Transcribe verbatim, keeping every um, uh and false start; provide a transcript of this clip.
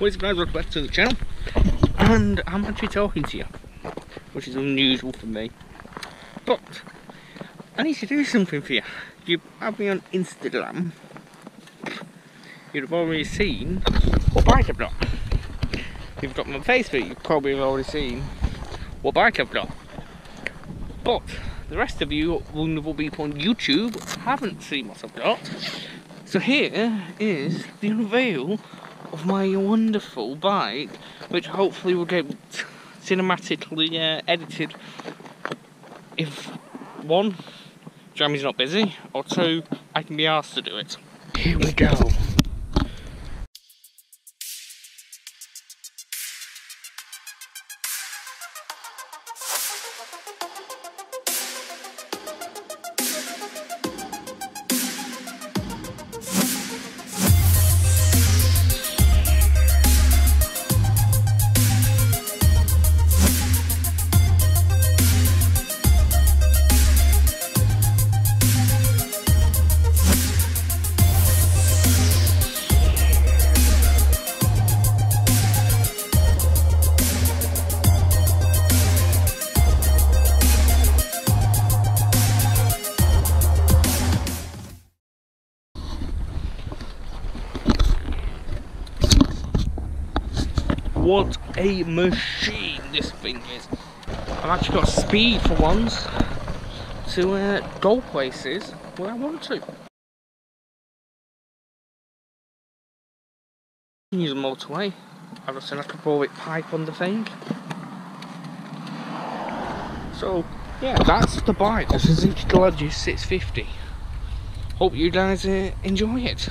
What is guys, welcome back to the channel, and I'm actually talking to you, which is unusual for me, but I need to do something for you. You have me on Instagram, you'd have already seen what bike I've got. You've got my Facebook, you probably have already seen what bike I've got, but the rest of you wonderful people on YouTube haven't seen what I've got. So here is the unveil of my wonderful bike, which hopefully will get cinematically uh, edited if one, Jamie's not busy, or two, I can be asked to do it. Here we go. What a machine this thing is. I've actually got speed for once to uh, go places where I want to. Use a motorway. I've got an Akrapovic pipe on the thing. So, yeah, that's the bike. This is Suzuki Gladius six fifty. Hope you guys uh, enjoy it.